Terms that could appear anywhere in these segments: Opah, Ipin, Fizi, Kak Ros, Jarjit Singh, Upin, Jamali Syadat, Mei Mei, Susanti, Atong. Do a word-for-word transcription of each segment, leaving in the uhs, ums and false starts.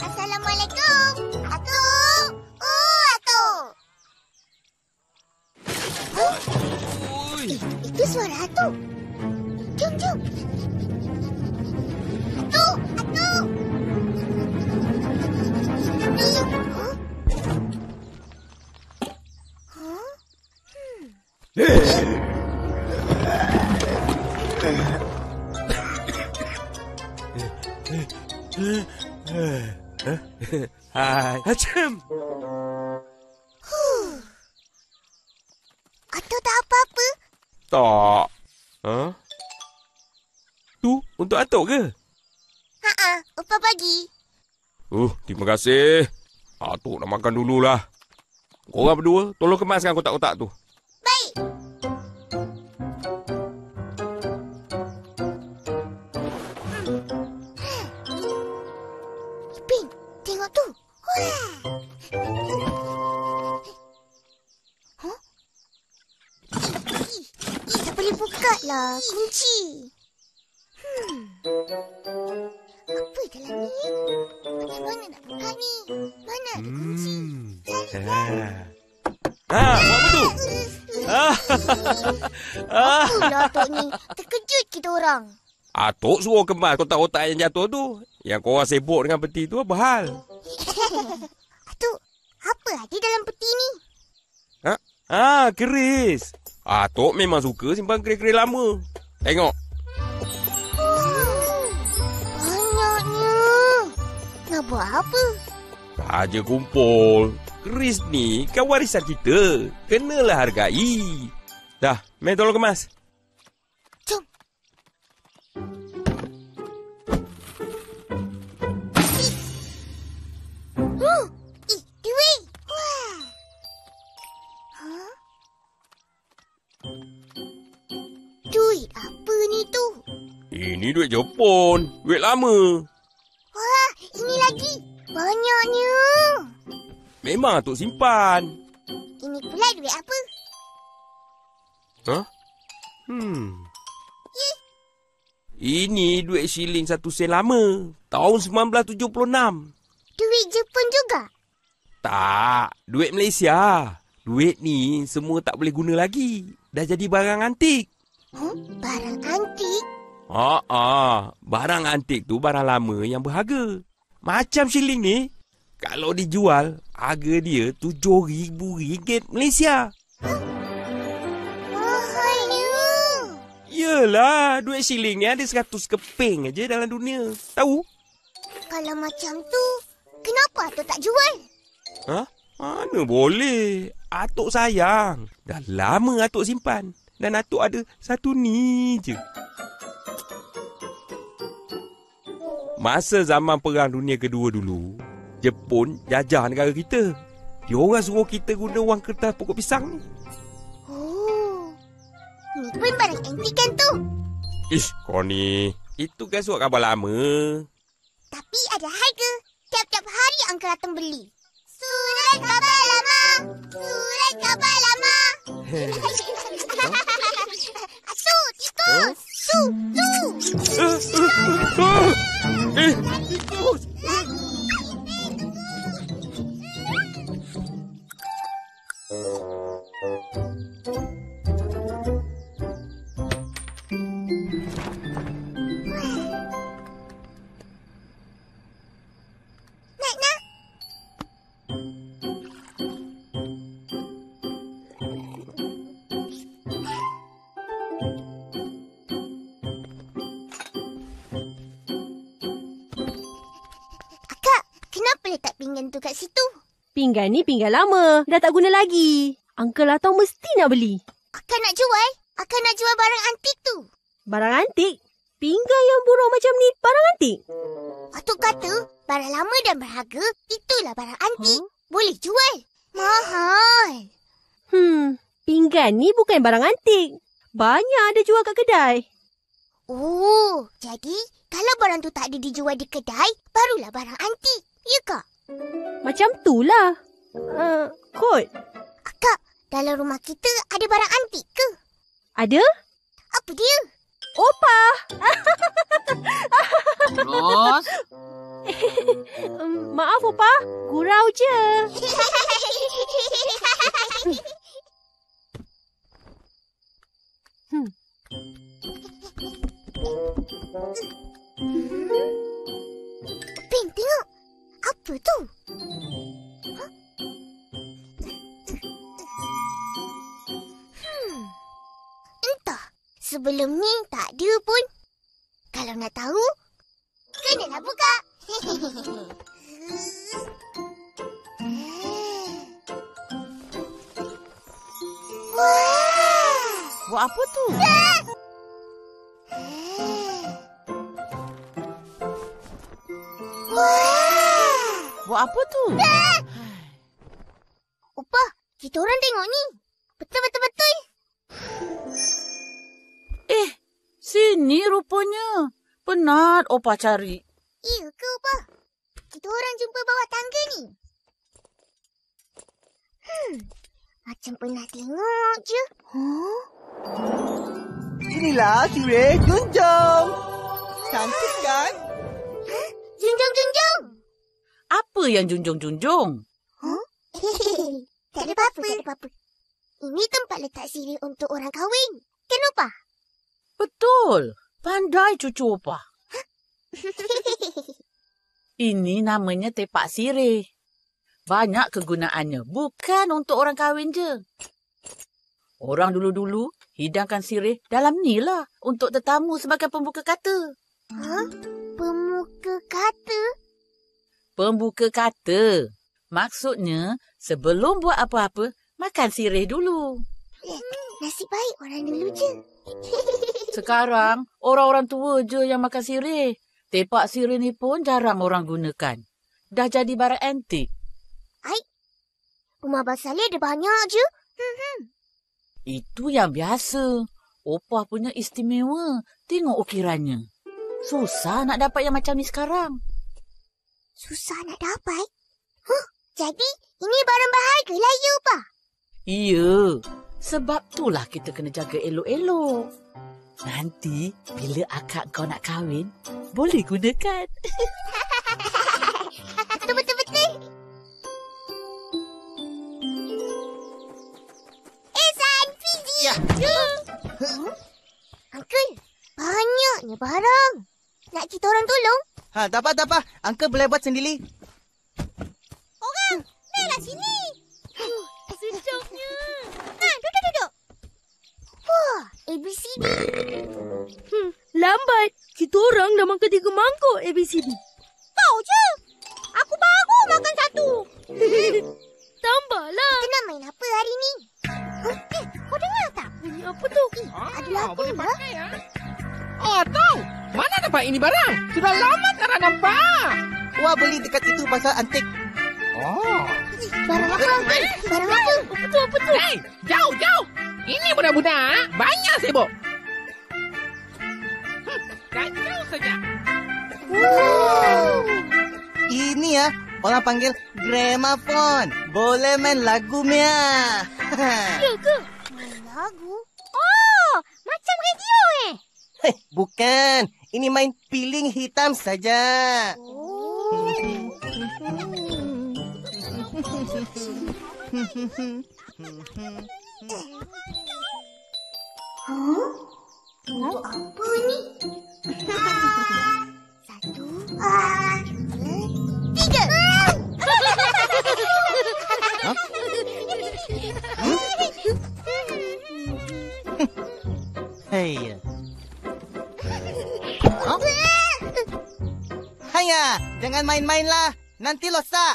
Assalamualaikum. Atu. Uh, atu. Huh? It, itu suara atu. Jom, jom. Atu, atu. Huh? Huh? Hmm. Hey. Hai, Acem. Huh. Atau tak apa-apa? Tak. Huh? Tu untuk atuk ke? Ha-ha, Opah bagi. Uh, terima kasih. Atuk nak makan dululah. Korang berdua, tolong kemaskan kotak-kotak tu. Baik. Lah kunci. Hmm. Apa dalam ni? Macam mana nak buka ni? Mana ada kunci? Cari lah. Ah, buat apa tu? Ah. Apalah atuk ni. Terkejut kita orang. Atuk suruh kemas kotak-kotak yang jatuh tu. Yang korang sibuk dengan peti tu apa hal? Atuk, apa ada dalam peti ni? Ha? Ah, keris. Atok memang suka simpan keris-keris lama. Tengok. Oh, banyaknya. Nak buat apa? Saja kumpul. Keris ni kan warisan kita. Kenalah hargai. Dah, main tolong kemas. Jom. Huh? Ih, duit. Wah. Huh? Duit apa ni tu? Ini duit Jepun. Duit lama. Wah, ini lagi. Banyaknya. Memang atuk simpan. Ini pula duit apa? Hah? Hmm. Ye. Ini duit siling satu sen lama. Tahun seribu sembilan ratus tujuh puluh enam. Duit Jepun juga? Tak. Duit Malaysia. Duit ni semua tak boleh guna lagi. Dah jadi barang antik. Huh? Barang antik? Ah, ah, barang antik tu barang lama yang berharga. Macam siling ni, kalau dijual, harga dia tujuh ribu ringgit Malaysia. Huh? Mahalnya. Yelah, duit siling ni ada seratus keping aja dalam dunia. Tahu? Kalau macam tu, kenapa atuk tak jual? Hah? Mana boleh. Atuk sayang. Dah lama atuk simpan. Dan atuk ada satu ni je. Masa zaman Perang Dunia Kedua dulu, Jepun jajah negara kita. Diorang suruh kita guna wang kertas pokok pisang ni. Oh, ini pun barang antik kan tu? Ish, kau ni. Itu kan surat khabar lama. Tapi ada harga. Tiap-tiap hari angkat datang beli. Surat khabar lama. Surat khabar lama. Su, tikus. Su, su. Eh, tikus. Pinggan tu kat situ. Pinggan ni pinggan lama. Dah tak guna lagi. Uncle Atong mesti nak beli. Akak nak jual? Akak nak jual barang antik tu. Barang antik? Pinggan yang buruk macam ni barang antik? Atuk kata barang lama dan berharga itulah barang antik. Huh? Boleh jual. Mahal. Hmm. Pinggan ni bukan barang antik. Banyak ada jual kat kedai. Oh. Jadi kalau barang tu tak ada dijual di kedai, barulah barang antik. Ya kak? Macam tu lah. Uh, kot. Akak, dalam rumah kita ada barang antik ke? Ada? Apa dia? Opah. Terus? Maaf, Opah. Gurau je. Hmm. Upin, tengok. Apa tu? Huh? Hmm. Entah. Sebelum ni tak ada pun. Kalau nak tahu, kenalah buka. Wah! Buat apa tu? Wah! Buat apa tu? Opah, kita orang tengok ni. Betul-betul-betul. Eh, sini rupanya. Penat Opah cari. Iya ke, Opah? Kita orang jumpa bawah tangga ni. Hmm, macam pernah tengok je. Huh? Inilah sirih junjung. Cantik kan? Huh? Junjung-junjung. Apa yang junjung-junjung? Huh? Tak ada apa-apa, tak ada apa-apa. Ini tempat letak sirih untuk orang kahwin. Kan, Opah? Betul. Pandai cucu Opah. Ini namanya tepak sirih. Banyak kegunaannya. Bukan untuk orang kahwin je. Orang dulu-dulu hidangkan sirih dalam ni lah. Untuk tetamu sebagai pembuka kata. Huh? Pembuka kata? Pembuka kata. Maksudnya, sebelum buat apa-apa, makan sirih dulu. Nasib baik orang dulu je. Sekarang, orang-orang tua je yang makan sirih. Tepak sirih ni pun jarang orang gunakan. Dah jadi barang antik. Aik, rumah Abang Saleh ada banyak je. Hmm-hmm. Itu yang biasa. Opah punya istimewa. Tengok ukirannya. Susah nak dapat yang macam ni sekarang. Susah nak dapat? Huh? Jadi, ini barang berharga lah ya, Opah? Iya. Sebab itulah kita kena jaga elok-elok. Nanti bila akak kau nak kahwin, boleh gunakan. Betul-betul-betul. Eh, San, Fizi. Ya. Huh? Uncle, banyaknya barang. Nak kita orang tolong? Ha, tak apa, tak apa. Uncle boleh buat sendiri. Orang, naiklah sini. Sejuknya. Ha, duduk-duduk. Wah, A B C D. Hmm, lambat. Kita orang dah makan tiga mangkuk A B C D. Kau je. Aku baru makan satu. Tambahlah. Kita nak main apa hari ni? Huh? Eh, kau dengar tak? Ini apa tu? Eh, ah, ada lagu lah. Ya? Oh, tahu. Mana dapat ini barang? Sudah lama tak nak nampak. Wah, beli dekat itu pasar antik. Oh. Barang apa? Barang apa? Apa tu? Apa tu? Hei, jauh, jauh. Ini budak-budak banyak sibuk. Hmm, kacau saja. Wow. Ini ya, orang panggil gramafon. Boleh main lagu, Mia. Ya ke? Main lagu? Oh, macam radio eh? Hei, bukan. Ini main piling hitam saja. Oh. Huh? Untuk apa ni? Satu, dua, tiga. Huh? Hey. Huh? Hanya, jangan main-mainlah. Nanti losak.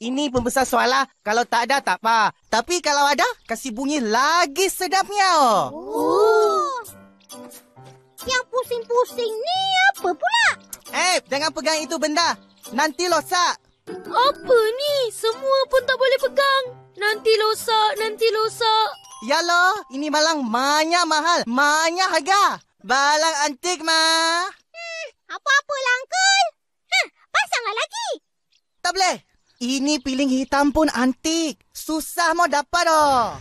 Ini pembesar soalah. Kalau tak ada, tak apa. Tapi kalau ada, kasih bunyi lagi sedapnya. Oh. Yang pusing-pusing ni apa pula? Eh, hey, jangan pegang itu benda. Nanti losak. Apa ni? Semua pun tak boleh pegang. Nanti losak, nanti losak. Ya loh, ini malang banyak mahal. Banyak harga. Balang antik, Ma. Hmm, apa-apalah, Uncle. Hah, pasanglah lagi. Tak boleh. Ini piling hitam pun antik. Susah mau dapat oh.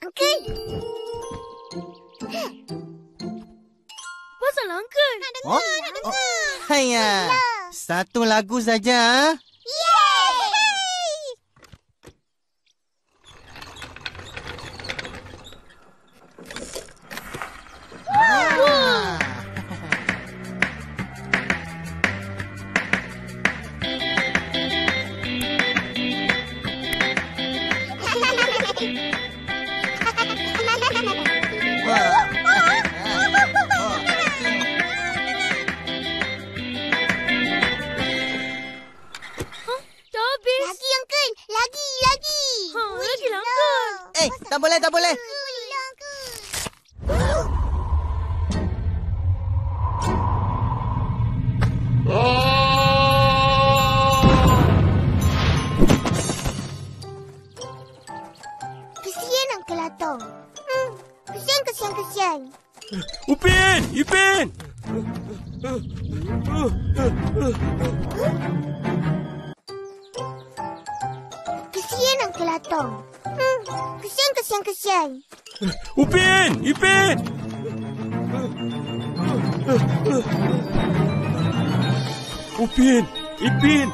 Uncle. Okay. salah ke? Nak dengar, oh? nak dengar. Oh. Haiya, satu lagu saja. Yeay! Wow. Wow. Tak boleh, tak boleh. Kesian Uncle Atom. Hmm, kesian, kesian, kesian. Upin! Ipin! Kesian Uncle Atom. Hmm, kesian, kesian, kesian. Upin! Ipin! Upin! Ipin!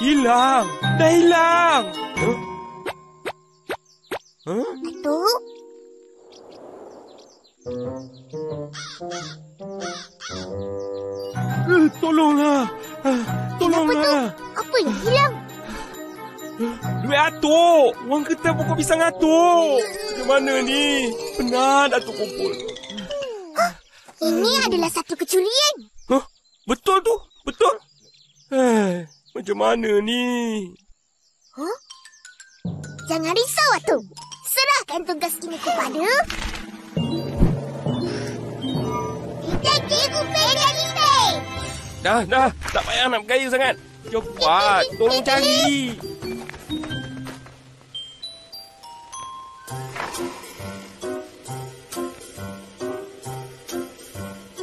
Hilang! Dah hilang! Huh? Huh? Atuk? Eh, tolonglah! Tolonglah! Apa yang hilang? Duit Atuk! Wang kertas pokok pisang Atuk! Macam mana ni? Penat Atuk kumpul. Oh, ini adalah satu kecurian. Huh? Betul tu? Betul? Eh, macam mana ni? Huh? Jangan risau Atuk. Serahkan tugas ini kepada... Detektif Upin dan Ipin! Dah, dah. Tak payah nak bergaya sangat. Cepat, tolong cari.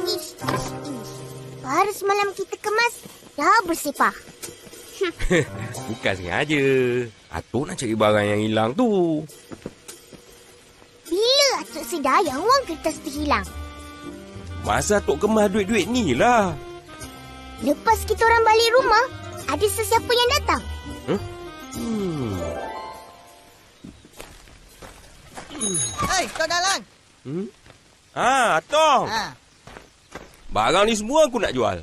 Ish, ish, ish. Baru semalam kita kemas, dah bersepah. Bukan sengaja. Atuk nak cari barang yang hilang tu. Bila Atuk sedar yang wang kertas tu hilang? Masa Atuk kemas duit-duit ni lah. Lepas kita orang balik rumah, ada sesiapa yang datang. Huh? Hmm. Hei, Tok Dalang. Hmm? Ha, Tok. Ha. Barang ni semua aku nak jual.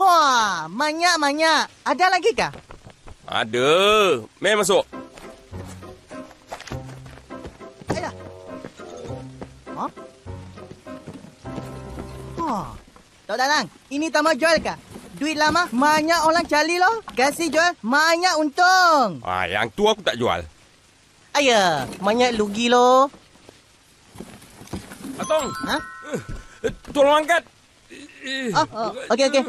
Wah, banyak-banyak. Ada lagi kah? Ada. Mari masuk. Ada. Ha? Ha. Tok Dalang, ini tambah jual kah? Duit lama, banyak orang cari loh. Kasih jual, banyak untung. Ah, yang tu aku tak jual. Ayah, banyak rugi loh. Atong. Ha? Tolong angkat. Oh, oh. Okey, okey.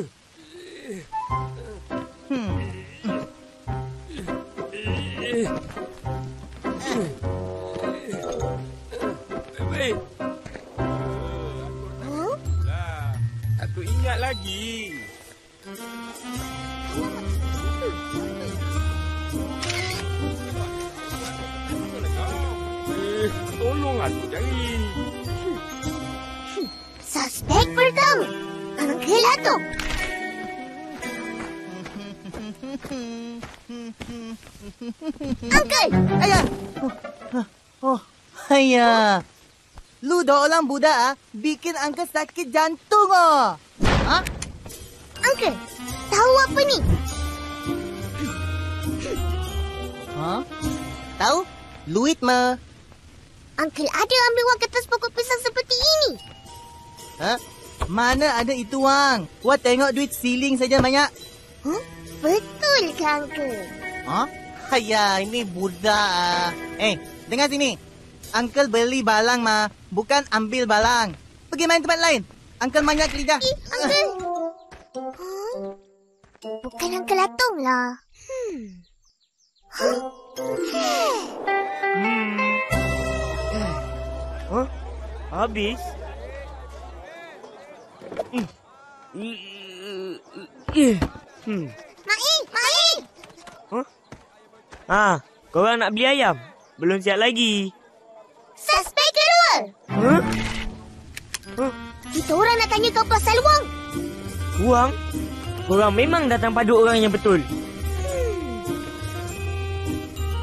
Hmm. Baik. Huh? Aku ingat lagi. Tolong aku cari. Suspek pertama, Uncle Atom. Uncle! Ayah! Oh, oh. Ayah! Lu dua orang budak bikin Uncle sakit jantung. Oh. Ha? Uncle, tahu apa ni? Ha? Tahu? Luit mah. Uncle ada ambil wang kertas pokok pisang seperti ini. Ha? Mana ada itu wang? Wah, tengok duit siling saja banyak. Huh? Betul ke Uncle? Ha? Ayah, ini budak. Eh, dengar sini. Uncle beli balang mah, bukan ambil balang. Pergi main tempat lain. Uncle banyak lidah. Eh, Uncle. Huh? Bukan Uncle Atom lah. Hmm. Huh? Hmm. Huh? Habis? Hmm. Mai, Mai. Huh? Ah, korang nak beli ayam? Belum siap lagi. Suspek kedua. Huh? Huh? Itu orang nak tanya kau pasal wang. Wang? Korang memang datang pada orang yang betul. Hmm.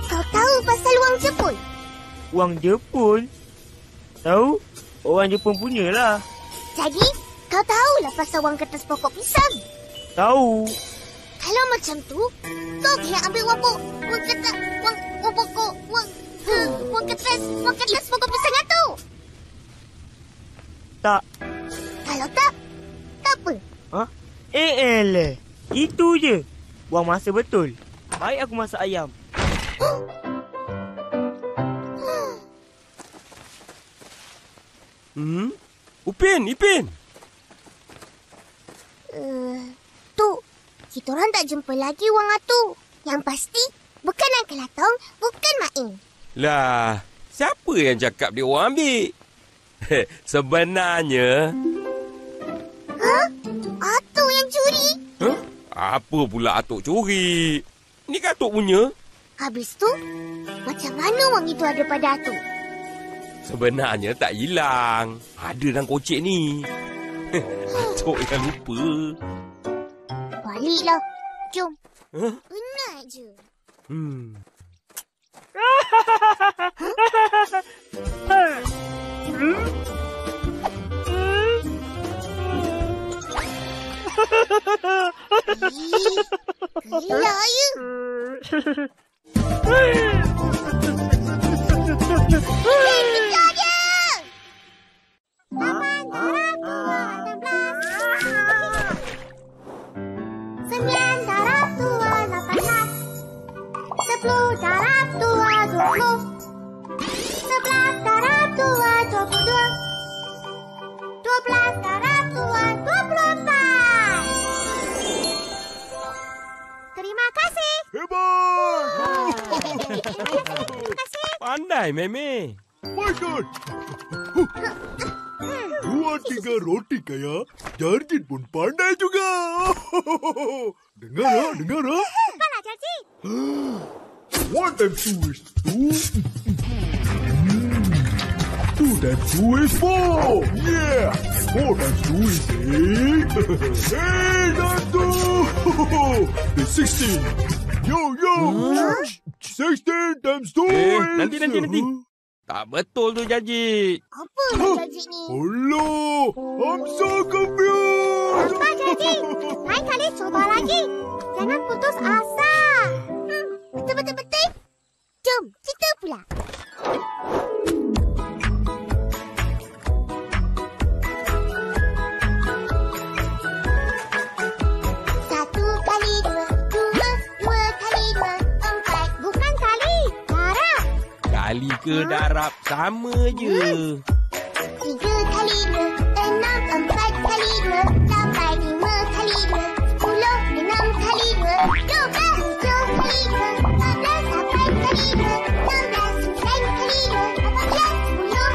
Kau tahu pasal wang Jepun? Wang Jepun? Tahu? Orang Jepun punyalah. Jadi, kau tahulah pasal wang kertas pokok pisang? Tahu. Kalau macam tu, kau kena ambil wang pokok, wang kertas, wang, wang pokok, wang, uh, wang kertas, wang kertas pokok pisang itu. Tak. Kalau tak, tak apa. Ha? Eh, eh, leh. Itu je. Wang masa betul. Baik aku masak ayam. Huh? Hmm? Upin, Ipin. Uh, Tok, kita orang tak jumpa lagi Wang Atu. Yang pasti, bukan Uncle Latong, bukan Main. Lah, siapa yang cakap dia orang ambil? Sebenarnya... Hah? Atuk yang curi? Hah? Apa pula Atuk curi? Ni kan Atuk punya. Habis tu, macam mana wang itu ada pada Atuk? Sebenarnya tak hilang. Ada dalam kocek ni. Atuk yang lupa. Baliklah. Jom. Huh? Penat je. Hmm. Huh? Hmm? Hmm? Ih, gelak ya. Ipin kejar dia. Taman darah dua belas, sembilan darah dua belas, sepuluh darah dua puluh, sebelas darab tua dua puluh dua, dua belas darab tua dua puluh empat. Terima kasih. Hebat. Terima kasih. Pandai, Meme. Baiklah. Dua tiga roti kaya, Jarjit pun pandai juga. Dengar ah, dengar ah. Mana Jarjit? One time two is two. Two times two is four. Yeah. Four times two is eight. Eight times two is sixteen. Yo yo. Huh? Sixteen times two eh, is. Nanti nanti nanti. Tak betul tu Jarjit. Apa huh? Jarjit ni? Alah, I'm so confused. Apa Jarjit? Lain kali cuba lagi. Jangan putus asa. Hmm. Betul betul betul. Jom kita pula. Kali ke darab sama je. Tiga kali dua, enam, empat kali dua, lapan, lima kali dua, sepuluh, enam kali dua, dua belas, tujuh kali dua, empat belas, lapan kali dua, enam belas, sembilan kali dua, empat belas, sepuluh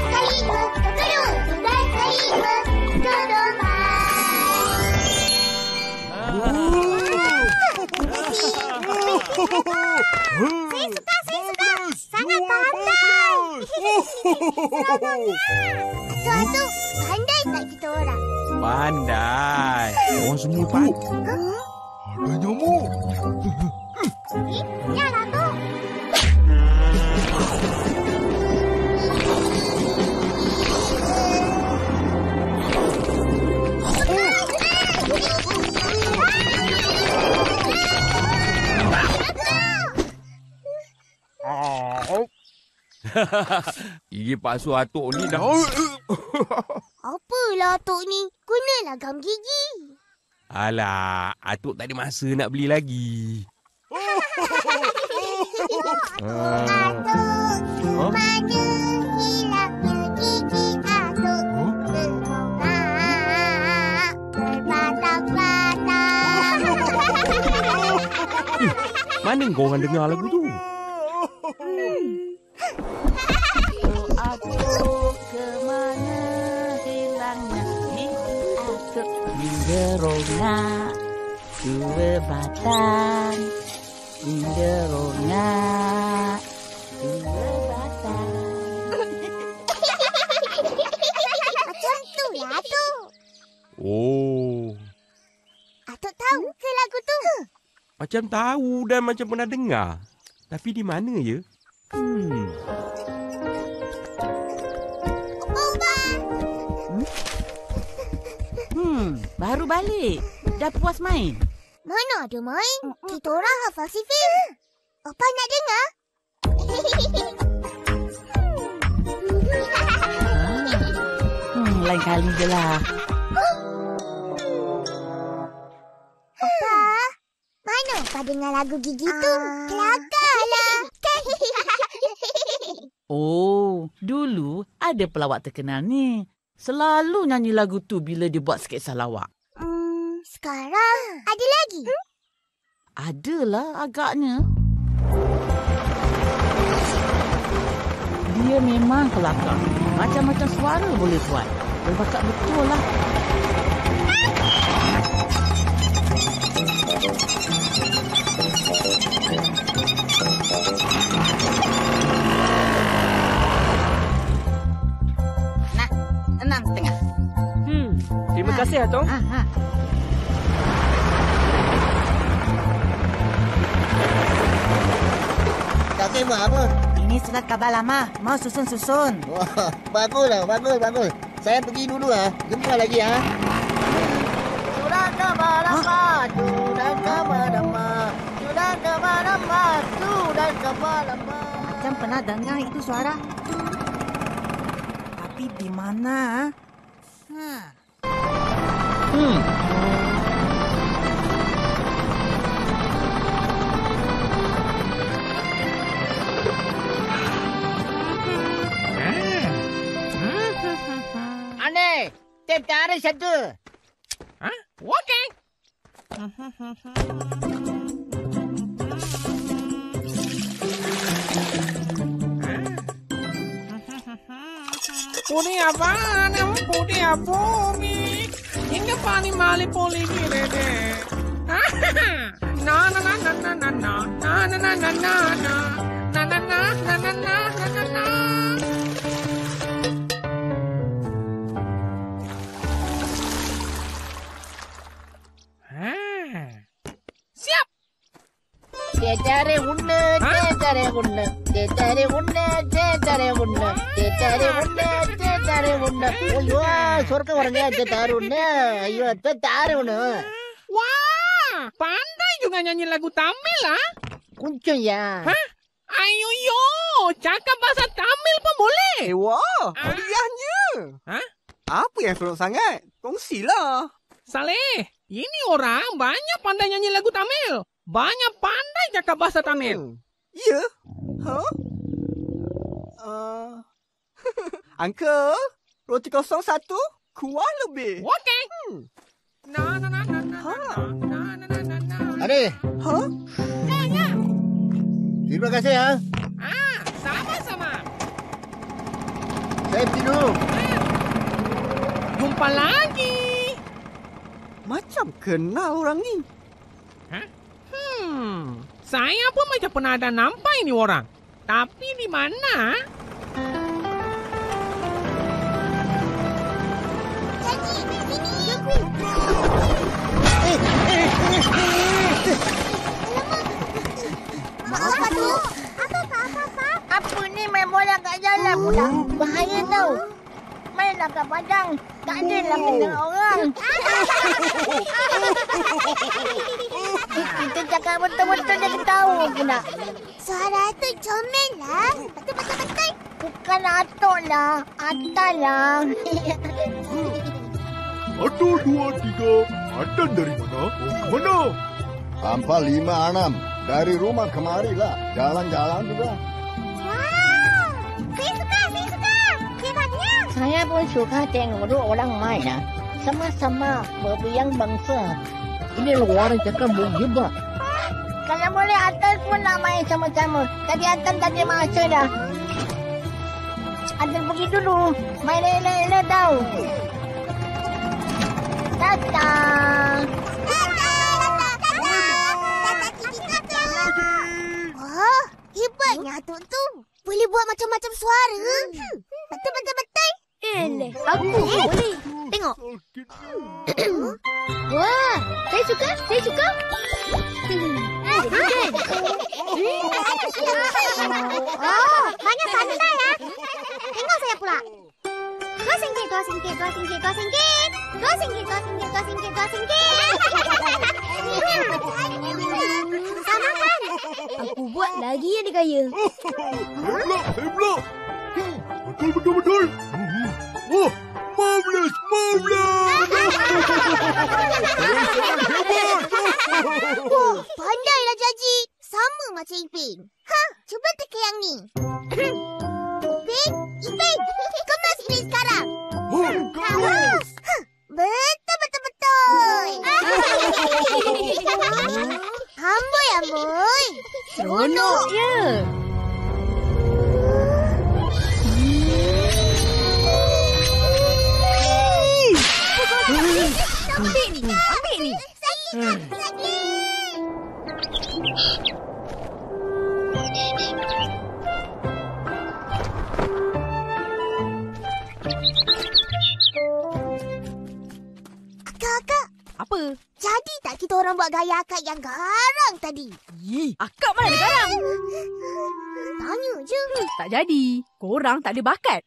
kali dua, dua belas, sebelas kali dua, dua puluh, sebelas kali dua, dua puluh empat. Suatu pandai tak kita orang? Pandai. Orang semua pandai. Ada nyamuk. Eh, nyala tu. Gigi palsu Atuk ni dah. Apalah Atuk ni? Gunalah gam gigi. Alah, Atuk tak ada masa nak beli lagi. Atuk, mana hilangnya gigi Atuk? Berbatak-batak. Mana kau orang dengar lagu tu? Atuk kemana hilangnya gigi Atuk? Inderona dua batang, Inderona dua batang. Atuh. Oh. Atuk tahu ke lagu tu? Macam tahu dan macam pernah dengar. Tapi di mana ya? Hmm. Opah. Hmm? hmm, baru balik. Dah puas main? Mana ada main? Kita orang hafal sifir. Opah nak dengar? Hmm, lain kali je lah. Opah, mana Opah dengar lagu gigi tu? Kelakarlah. Oh, dulu ada pelawak terkenal ni. Selalu nyanyi lagu tu bila dia buat sketsa lawak. Hmm, sekarang ada lagi? Hmm? Adalah agaknya. Dia memang kelakar. Macam-macam suara boleh buat. Berbakat betul lah. Nah, enam setengah. Hmm, terima ha. kasih, Atong. Ha, ha. Tak terima apa? Ini surat khabar lama. Mau susun-susun. Wah, baguslah, bagus, bagus. Saya pergi dulu ah. Jumpa lagi ah. Surat khabar lama, surat khabar lama, surat khabar lama, surat khabar lama. Macam pernah dengar itu suara. Tapi di mana? Hmm. Hmm. Teptare satu. Hah? Okey. Puri awan, puri abumi. Inga pani mali poli ni rede. Na na na na na na na na na na na na na na na na na. Tetare unna, tetare unna, tetare unna, tetare unna, tetare unna, tetare unna. Ayo, sorka orangnya tetare unna. Ayo, tetare unna. Wah, pandai juga nyanyi lagu Tamil lah. Kunci ya. Hah? Ayo yo, cakap bahasa Tamil pun boleh. Wah, hadiahnya. Hah? Apa yang seronok sangat? Kongsilah. Saleh, ini orang banyak pandai nyanyi lagu Tamil. Banyak pandai cakap bahasa Tamil. Ya? Yeah. Huh? Uh... Uncle, roti kosong satu, kuah lebih. Okey. Hmm. Na na na na na na na na na. Ade. Huh? Ya, ya. Terima kasih ya. Ah, sama-sama. Saya tidur. Ah. Jumpa lagi. Macam kenal orang ni. Hah? Hmm, saya pun macam pernah ada nampak ini orang. Tapi di mana? Apa tu? Apa apa apa? Apa ni main bola kat jalan pula? Bahaya tau. Mainlah kat padang. Tak adalah kena orang. Itu cakap betul-betul dia ketawa pula. Suara Atuk comel lah. Betul-betul-betul. Bukan Atuk lah. Atal lah. Satu, dua, tiga. Atal dari mana? Mana? Sampai lima, enam. Dari rumah kemari lah. Jalan-jalan juga. Wow. Saya suka, saya suka. Hebatnya. Saya pun suka tengok orang main lah. Sama-sama berbiang bangsa. Ini luar cakap berjebak. Kalau boleh Atan pun nak main sama-sama. Tadi Atan tak ada masa dah. Atan pergi dulu. Main lela-lela tau. Datang. Datang. Datang. Datang Kiki Kakak. Wah, hebatnya Atuk tu. Boleh buat macam-macam suara. Betul-betul-betul. Eh, aku boleh. Tengok. Wah, saya suka, saya suka. Oh, banyak santai ya. Tengok saya pula. Dua singkit, dua singkit, dua singkit, dua singkit. Dua singkit, dua singkit, dua singkit, dua singkit. Sama kan? Aku buat lagi ya di kaya. Heblok, heblok. Betul, betul, betul. Oh, marvelous, marvelous. Wah, pandailah Jaji. Sama macam Ipin. Hah, cuba teka yang ni. Ipin, Ipin, kemas ini sekarang. Kemas. Betul, betul, betul. Amboi, amboi. Seronok je. Ambil ni, ambil ni. Sakit, sakit, sakit. Akak, akak. Apa? Jadi tak kita orang buat gaya akak yang garang tadi? Ye, akak mana ada garang? Tanya je. Hmm, tak jadi. Korang tak ada bakat.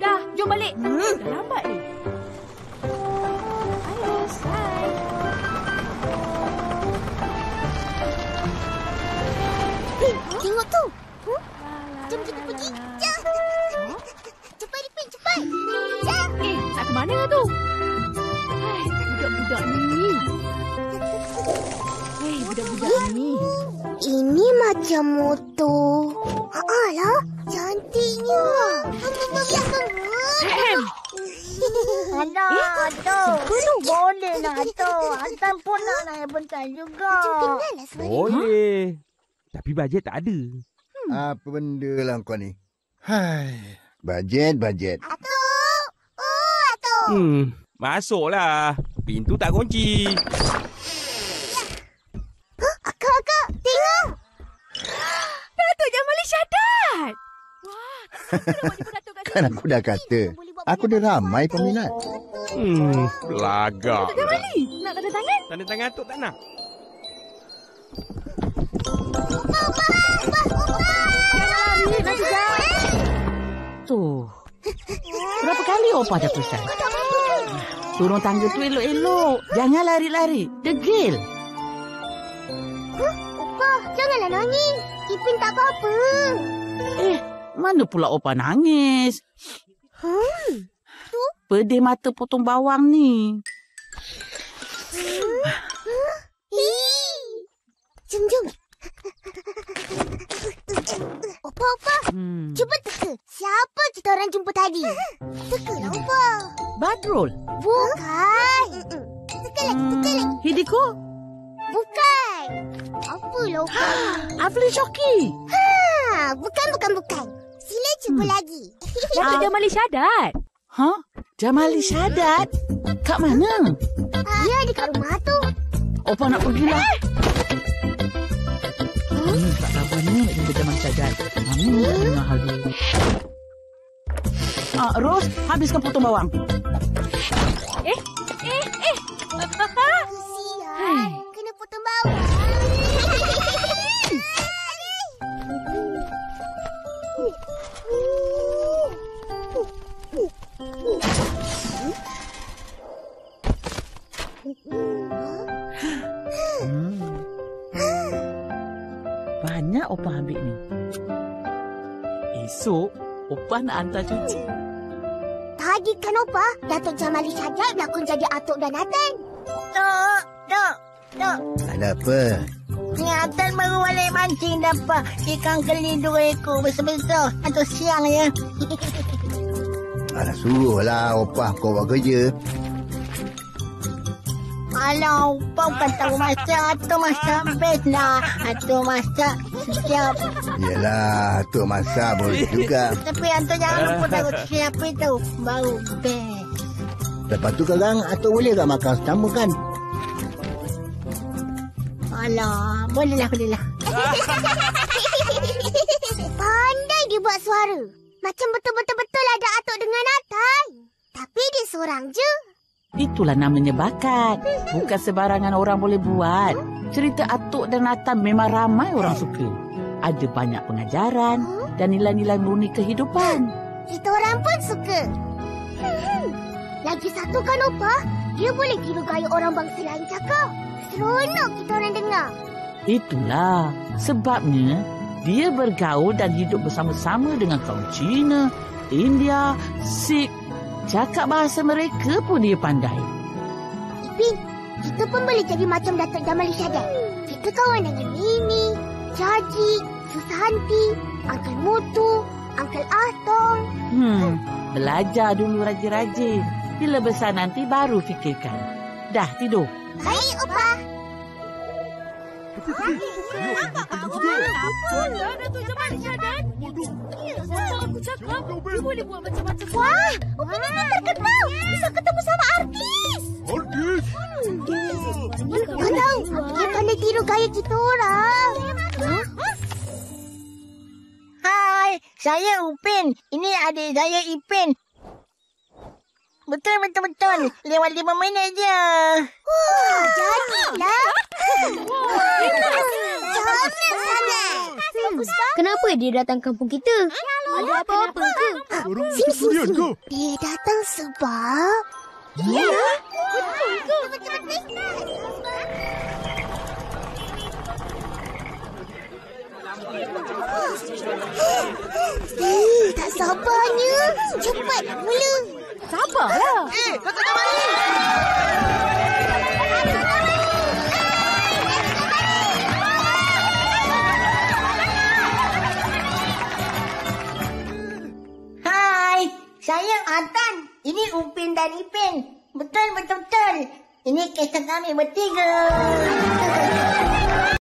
Dah, jom balik. Hmm. Dah lambat ni. Tengok tu. Hmm? Jom kita pergi. Jom. Cepat, Ipin, cepat. Jom. Eh, nak ke mana tu? Hai, budak-budak ni. Hei, budak-budak ni. Ini macam motor. Alah, cantiknya. Anak, Atok. Boleh lah, Atok. Atok pun nak naik bentar juga. Boleh. Tapi bajet tak ada. Hmm. Apa benda lah kau ni? Hai, bajet, bajet. Atuk! Oh, Atuk! Hmm, masuklah. Pintu tak kunci. Huh? Akak, akak, tengok! Datuk jangan boleh syadat! Wah, kan aku dah kata, aku dah ramai peminat. Hmm, belagak. Datuk jangan boleh. Nak tanda tangan? Tanda tangan Atuk tak nak. Tuh, berapa kali Opah dah pesan? Turun tangga tu elok-elok. Jangan lari-lari. Degil. Huh? Opah, janganlah nangis. Ipin tak apa-apa. Eh, mana pula Opah nangis? Hmm. Pedih mata potong bawang ni. Hmm. Huh? Jom, jom. Opah, Opah. Hmm. Cuba teka. Siapa kita orang jumpa tadi? Tekalah, Opah. Badrul? Bukan. Teka lagi, teka lagi. Hidiko? Bukan. Apalah, Opah? Afli Shoki? Ha, bukan, bukan, bukan. Sila cuba hmm. lagi. Dato' Jamali Syadat. Ha? Jamali Syadat? Kat mana? Uh, ya, dekat rumah tu. Opah nak pergilah. Eh? Hmm, tak tahunya ini zaman saja. Kamu dengar hal ini. Ah, Ros, habiskan potong bawang. Eh, eh, eh. Kesian. Kena potong bawang. Banyak Opah ambil ni. Esok, Opah nak hantar cuci. Tadi kan Opah, Datuk Jamali Syadat berlakon jadi Atok dan Atan. Tok, Tok, Tok. Ada apa? Ni Atan baru balik mancing dapat ikan keli dua ekor besar-besar. Atuk siang ya. Alah, suruhlah Opah kau buat kerja. Alah, Opah bukan tahu masak. Atuk masak best lah. Atuk masak siap. Yelah, Atuk masak boleh juga. Tapi Atuk jangan lupa tahu siap itu. Baru best. Lepas tu sekarang, Atuk boleh tak makan sama kan? Alah, bolehlah, bolehlah. Pandai dia buat suara. Macam betul-betul-betul ada Atok dengan Atai. Tapi dia seorang je. Itulah namanya bakat. Bukan sebarangan orang boleh buat. Cerita Atuk dan Atam memang ramai orang suka. Ada banyak pengajaran dan nilai-nilai murni kehidupan. Kita orang pun suka. Lagi satu kan, Opah? Dia boleh tiru gaya orang bangsa lain cakap. Seronok kita orang dengar. Itulah sebabnya dia bergaul dan hidup bersama-sama dengan kaum Cina, India, Sikh. Cakap bahasa mereka pun dia pandai. Ipin, kita pun boleh jadi macam Datuk Jamal Isyadat. Kita kawan dengan Mimi, Jarjit, Susanti, Uncle Mutu, Uncle Atong. Hmm, belajar dulu rajin-rajin. Bila besar nanti baru fikirkan. Dah tidur. Baik, Opah. Nampak tak Opah? Apa dia Datuk Jamal Isyadat? Aku cakap, dia boleh buat macam-macam. Wah, Upin memang terkenal. Bisa ketemu sama artis. Artis? Kau tahu, dia pandai tiru gaya kita orang. Hai, saya Upin. Ini adik saya Ipin. Betul, betul, betul. Lewat lima minit je. Wah, jadilah. Jangan sangat. Kenapa dia datang kampung kita? Ada apa-apa ke? Sini, sini, sini. Dia datang sebab... Ya, betul ke? Eh, tak sabarnya. Cepat, mula. Sabarlah. Eh, kau tak mari. Saya Atan, ini Upin dan Ipin. Betul, betul, betul. Ini kisah kami bertiga.